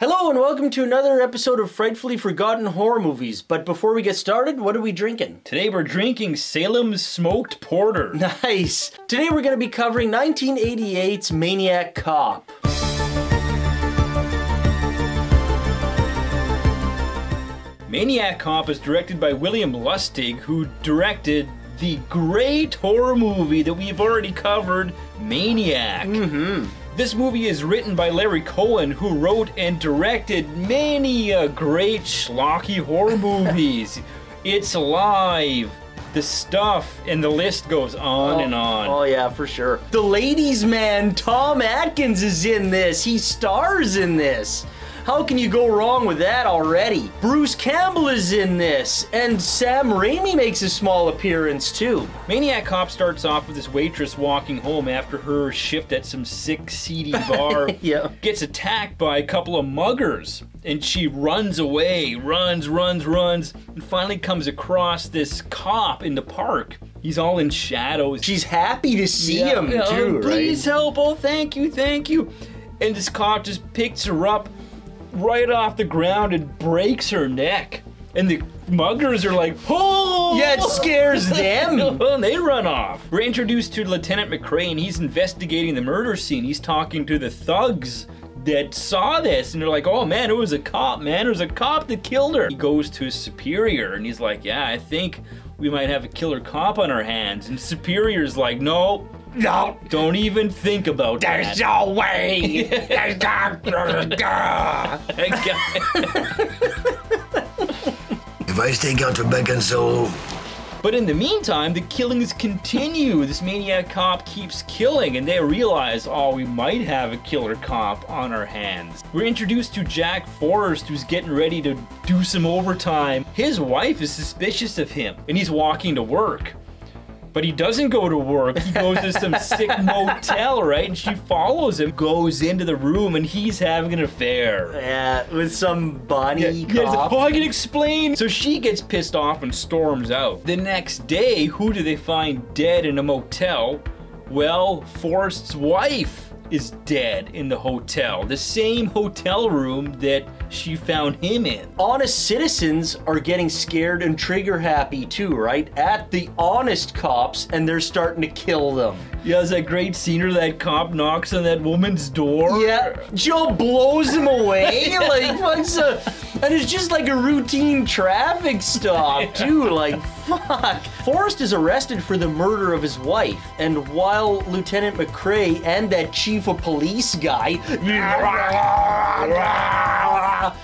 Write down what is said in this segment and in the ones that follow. Hello and welcome to another episode of Frightfully Forgotten Horror Movies. But before we get started, what are we drinking? Today we're drinking Salem's Smoked Porter. Nice. Today we're going to be covering 1988's Maniac Cop. Maniac Cop is directed by William Lustig, who directed the great horror movie that we've already covered, Maniac. Mm-hmm. This movie is written by Larry Cohen, who wrote and directed many great schlocky horror movies. It's Live, The Stuff, and the list goes on and on. Oh yeah, for sure. The ladies' man, Tom Atkins, is in this. He stars in this. How can you go wrong with that already? Bruce Campbell is in this, and Sam Raimi makes a small appearance too. Maniac Cop starts off with this waitress walking home after her shift at some sick, seedy bar. Yeah. Gets attacked by a couple of muggers, and she runs away, runs, and finally comes across this cop in the park. He's all in shadows. She's happy to see him too, right? Please help, oh thank you, thank you. And this cop just picks her up right off the ground and breaks her neck. And the muggers are like, oh! Yeah, it scares them. And they run off. We're introduced to Lieutenant McCray, and he's investigating the murder scene. He's talking to the thugs that saw this, and they're like, oh man, it was a cop, man. It was a cop that killed her. He goes to his superior, and he's like, yeah, I think we might have a killer cop on our hands. And superior's like, no. No, don't even think about that. There's no way. There's If I stake out your beck and soul. But in the meantime, the killings continue. This maniac cop keeps killing, and they realize, oh, we might have a killer cop on our hands. We're introduced to Jack Forrest, who's getting ready to do some overtime. His wife is suspicious of him, and he's walking to work. But he doesn't go to work. He goes to some sick motel, right? And she follows him, goes into the room, and he's having an affair. Yeah, with some Bonnie cop. Yeah, like, oh, I can explain. So she gets pissed off and storms out. The next day, who do they find dead in a motel? Well, Forrest's wife is dead in the hotel. The same hotel room that she found him in. Honest citizens are getting scared and trigger happy too, right? At the honest cops, and they're starting to kill them. Yeah, there's that great scene where that cop knocks on that woman's door. Yeah, Joe blows him away. Like, what's a... And it's just like a routine traffic stop too, like, fuck. Forrest is arrested for the murder of his wife, and while Lieutenant McCray and that chief of police guy...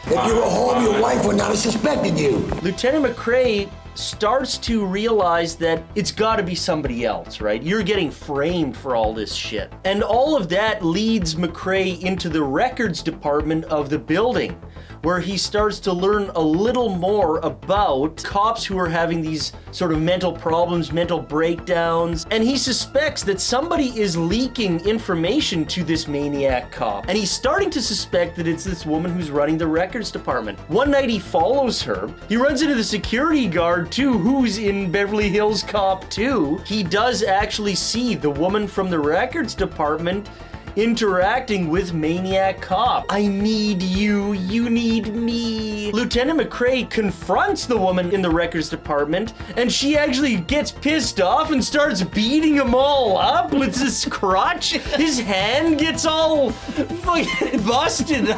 If you were home, your wife would not have suspected you. Lieutenant McCray starts to realize that it's got to be somebody else, right? You're getting framed for all this shit. And all of that leads McCray into the records department of the building, where he starts to learn a little more about cops who are having these sort of mental problems, mental breakdowns, and he suspects that somebody is leaking information to this maniac cop. And he's starting to suspect that it's this woman who's running the records department. One night he follows her. He runs into the security guard too, who's in Beverly Hills Cop 2. He does actually see the woman from the records department interacting with Maniac Cop. I need you, you need me. Lieutenant McCray confronts the woman in the records department, and she actually gets pissed off and starts beating him all up with this crotch. His hand gets all fucking busted.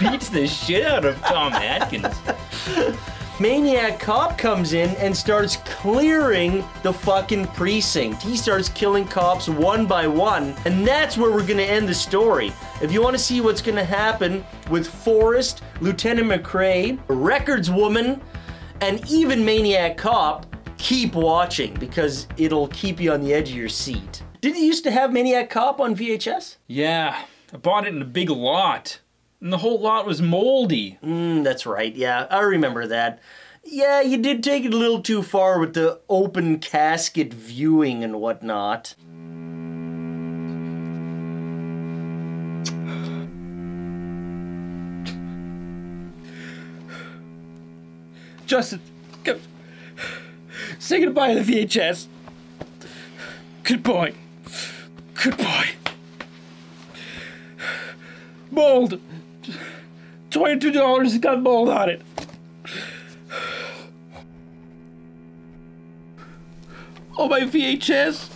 Beats the shit out of Tom Atkins. Maniac Cop comes in and starts clearing the fucking precinct. He starts killing cops one by one, and that's where we're gonna end the story. If you want to see what's gonna happen with Forrest, Lieutenant McCray, Records Woman, and even Maniac Cop, keep watching, because it'll keep you on the edge of your seat. Didn't you used to have Maniac Cop on VHS? Yeah, I bought it in a big lot. And the whole lot was moldy. That's right, yeah, I remember that. Yeah, you did take it a little too far with the open casket viewing and whatnot. Justin, come. Say goodbye to the VHS. Good boy. Good boy. Mold. $22 and got mold on it. Oh, my VHS.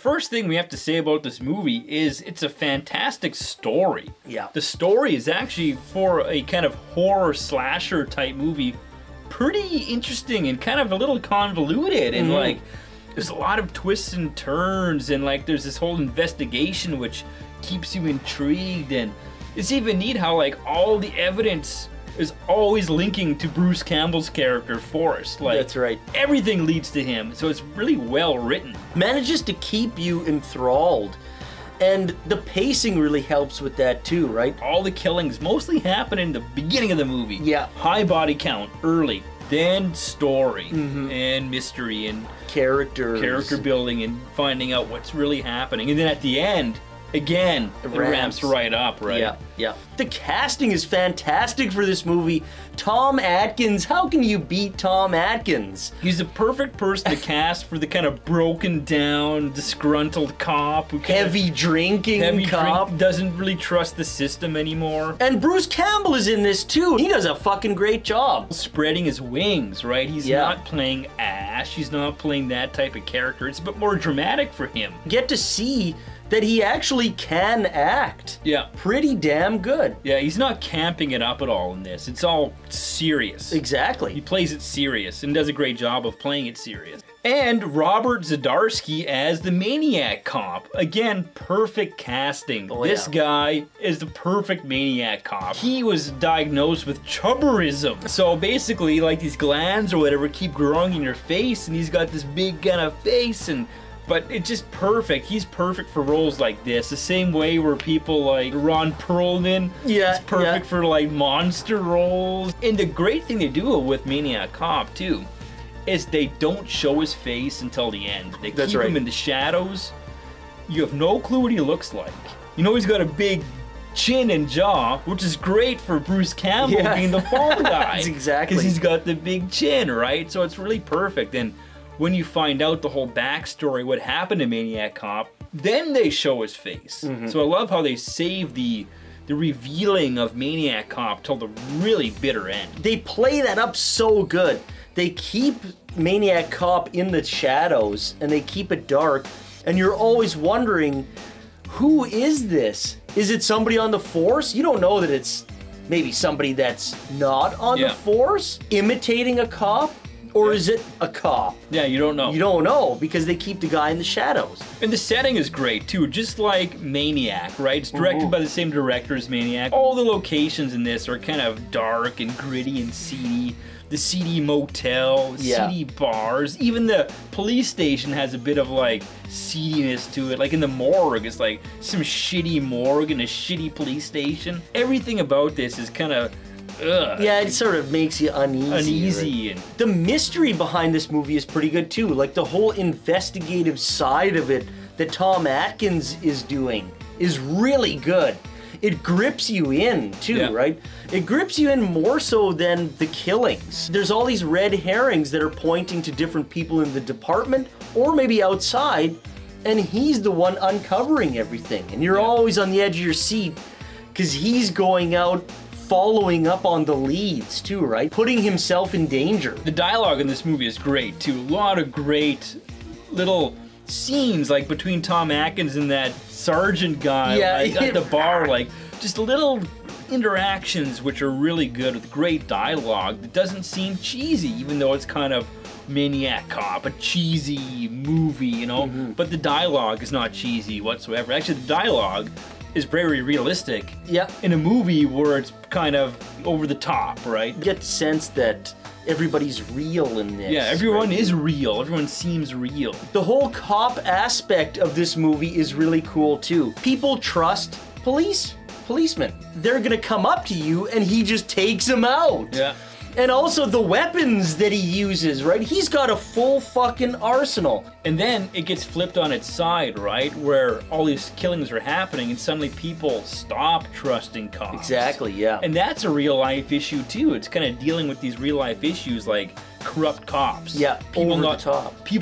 First thing we have to say about this movie is it's a fantastic story. Yeah. The story is actually, for a kind of horror slasher type movie, pretty interesting and kind of a little convoluted, and like there's a lot of twists and turns, and like there's this whole investigation which keeps you intrigued, and it's even neat how like all the evidence is always linking to Bruce Campbell's character, Forrest. Like, that's right. Everything leads to him, so it's really well written. Manages to keep you enthralled, and the pacing really helps with that too, right? All the killings mostly happen in the beginning of the movie. Yeah. High body count early, then story and mystery and character building and finding out what's really happening, and then at the end. Again, it ramps right up, right? Yeah, yeah. The casting is fantastic for this movie. Tom Atkins, how can you beat Tom Atkins? He's the perfect person to cast for the kind of broken down, disgruntled cop. Who heavy drinking cop. Doesn't really trust the system anymore. And Bruce Campbell is in this too. He does a fucking great job. Spreading his wings, right? He's not playing Ash. He's not playing that type of character. It's a bit more dramatic for him. Get to see that he actually can act. Yeah. Pretty damn good. Yeah, he's not camping it up at all in this. It's all serious. Exactly. He plays it serious and does a great job of playing it serious. And Robert Zadarsky as the Maniac Cop. Again, perfect casting. Oh, this guy is the perfect Maniac Cop. He was diagnosed with chubberism. So basically, like, these glands or whatever keep growing in your face, and he's got this big kind of face, and but it's just perfect. He's perfect for roles like this. The same way where people like Ron Perlman is perfect for like monster roles. And the great thing they do with Maniac Cop too is they don't show his face until the end. They keep him in the shadows. You have no clue what he looks like. You know he's got a big chin and jaw, which is great for Bruce Campbell being the fall guy. That's exactly. Because he's got the big chin, right? So it's really perfect. And when you find out the whole backstory, what happened to Maniac Cop, then they show his face. So I love how they save the revealing of Maniac Cop till the really bitter end. They play that up so good. They keep Maniac Cop in the shadows, and they keep it dark, and you're always wondering, who is this? Is it somebody on the force? You don't know that it's maybe somebody that's not on the force, imitating a cop. Or is it a cop? Yeah, you don't know. You don't know, because they keep the guy in the shadows. And the setting is great, too. Just like Maniac, right? It's directed by the same director as Maniac. All the locations in this are kind of dark and gritty and seedy. The seedy motel, seedy bars. Even the police station has a bit of, like, seediness to it. Like in the morgue, it's like some shitty morgue and a shitty police station. Everything about this is kind of... ugh. Yeah, it sort of makes you uneasy. Right? The mystery behind this movie is pretty good too. Like the whole investigative side of it that Tom Atkins is doing is really good. It grips you in too, right? It grips you in more so than the killings. There's all these red herrings that are pointing to different people in the department or maybe outside, and he's the one uncovering everything. And you're always on the edge of your seat because he's going out following up on the leads too, right? Putting himself in danger. The dialogue in this movie is great too. A lot of great little scenes like between Tom Atkins and that sergeant guy like, at the bar, like just little interactions which are really good with great dialogue that doesn't seem cheesy, even though it's kind of Maniac Cop, a cheesy movie, you know? But the dialogue is not cheesy whatsoever. Actually, the dialogue is very realistic in a movie where it's kind of over the top, right? You get the sense that everybody's real in this. Yeah, everyone is real. Everyone seems real. The whole cop aspect of this movie is really cool too. People trust policemen. They're gonna come up to you and he just takes them out. Yeah. And also the weapons that he uses, right? He's got a full fucking arsenal. And then it gets flipped on its side, right? Where all these killings are happening and suddenly people stop trusting cops. Exactly, yeah. And that's a real life issue too. It's kind of dealing with these real life issues like corrupt cops. Yeah, people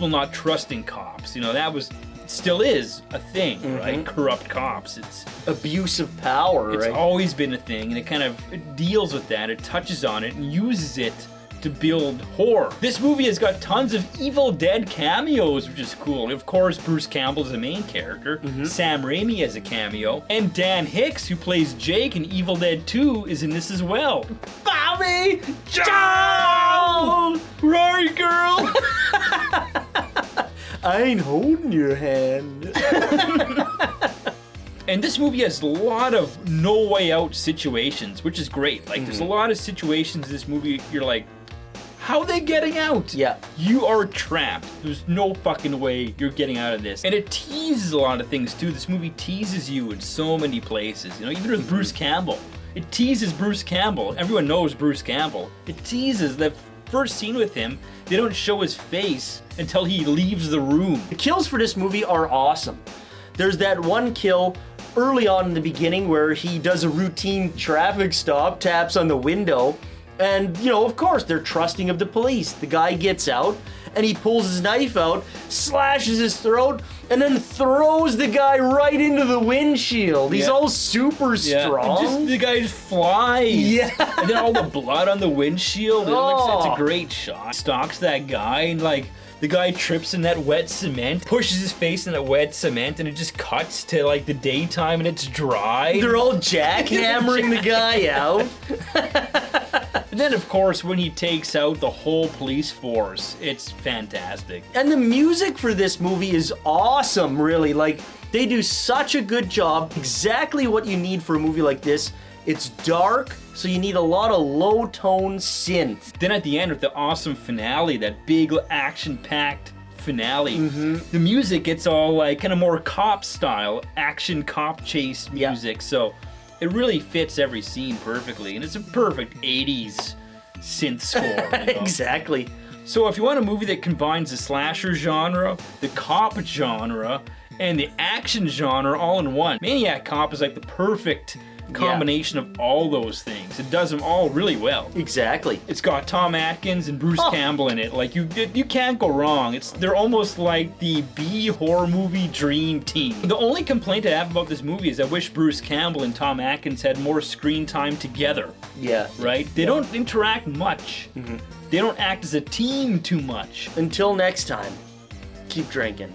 not trusting cops. You know, that was, still is a thing, right? Corrupt cops. It's abuse of power, right? It's always been a thing, and it kind of deals with that. It touches on it and uses it to build horror. This movie has got tons of Evil Dead cameos, which is cool. Of course, Bruce Campbell is the main character. Sam Raimi has a cameo. And Dan Hicks, who plays Jake in Evil Dead 2, is in this as well. Bobby! Joe! Rory girl! I ain't holding your hand. And this movie has a lot of no way out situations, which is great. Like, there's a lot of situations in this movie you're like, how are they getting out? Yeah. You are trapped. There's no fucking way you're getting out of this. And it teases a lot of things, too. This movie teases you in so many places. You know, even with Bruce Campbell. It teases Bruce Campbell. Everyone knows Bruce Campbell. It teases that first scene with him, they don't show his face until he leaves the room. The kills for this movie are awesome. There's that one kill early on in the beginning where he does a routine traffic stop, taps on the window, and, you know, of course, they're trusting of the police. The guy gets out, and he pulls his knife out, slashes his throat, and then throws the guy right into the windshield. He's all super strong. Just, the guy just flies. Yeah. And then all the blood on the windshield. It's a great shot. Stalks that guy, and like, the guy trips in that wet cement, pushes his face in that wet cement, and it just cuts to like the daytime and it's dry. They're all jackhammering the guy out. And then, of course, when he takes out the whole police force, it's fantastic. And the music for this movie is awesome, really. Like, they do such a good job. Exactly what you need for a movie like this. It's dark, so you need a lot of low-tone synth. Then at the end, with the awesome finale, that big action-packed finale, the music gets all like kind of more cop-style, action cop chase music. So it really fits every scene perfectly, and it's a perfect 80s synth score. You know? Exactly. So if you want a movie that combines the slasher genre, the cop genre, and the action genre all in one, Maniac Cop is like the perfect combination of all those things. It does them all really well. Exactly. It's got Tom Atkins and Bruce Campbell in it. Like, you can't go wrong. They're almost like the B-horror movie dream team. The only complaint I have about this movie is I wish Bruce Campbell and Tom Atkins had more screen time together. Yeah. Right? They don't interact much. They don't act as a team too much. Until next time, keep drinking.